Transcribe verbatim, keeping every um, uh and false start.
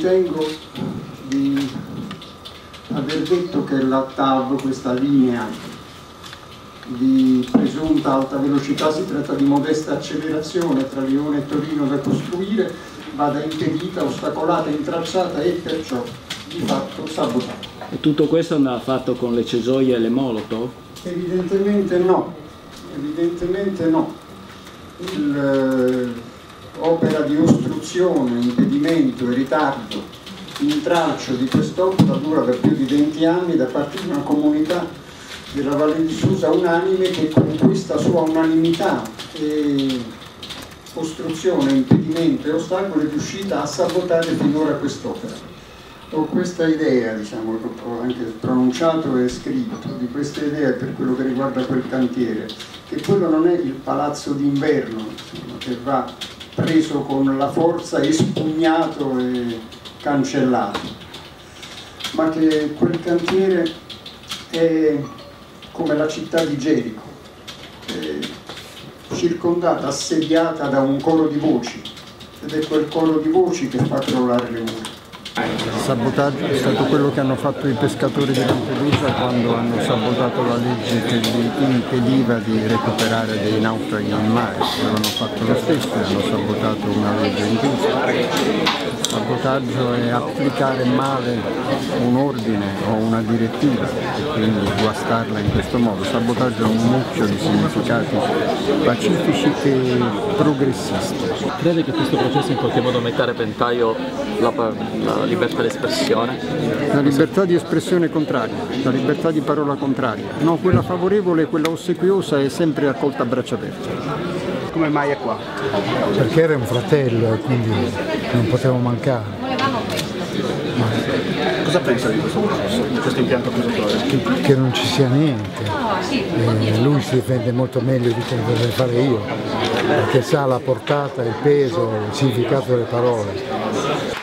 ritengo di aver detto che la T A V, questa linea di presunta alta velocità, si tratta di modesta accelerazione tra Lione e Torino da costruire, vada impedita, ostacolata, intralciata e perciò di fatto sabotata. E tutto questo andava fatto con le cesoie e le molotov? Evidentemente no, evidentemente no. L'opera di ostruzione, impedimento e ritardo, intralcio di quest'opera dura da più di venti anni da parte di una comunità della Valle di Susa unanime, che con questa sua unanimità e ostruzione, impedimento e ostacolo è riuscita a sabotare finora quest'opera. Ho questa idea, diciamo, ho anche pronunciato e scritto di questa idea per quello che riguarda quel cantiere, che quello non è il palazzo d'inverno, insomma, che va preso con la forza, espugnato e cancellato, ma che quel cantiere è come la città di Gerico, eh, circondata, assediata da un coro di voci, ed è quel coro di voci che fa crollare le mura. Il sabotaggio è stato quello che hanno fatto i pescatori di Lampedusa quando hanno sabotato la legge che li impediva di recuperare dei naufraghi in mare. L'hanno fatto lo stesso, hanno sabotato una legge ingiusta. Il sabotaggio è applicare male un ordine o una direttiva e quindi guastarla in questo modo. Il sabotaggio è un mucchio di significati pacifici e progressisti. Crede che questo processo in qualche modo metta a repentaglio la, la libertà di espressione? La libertà di espressione contraria, la libertà di parola contraria. No, quella favorevole, quella ossequiosa è sempre accolta a braccia aperte. Come mai è qua? Perché era un fratello e quindi non poteva mancare. Ma... cosa pensa di questo processo, di questo impianto accusatore? Che, che non ci sia niente. Eh, lui si difende molto meglio di quello che dovrei fare io, perché sa la portata, il peso, il significato delle parole.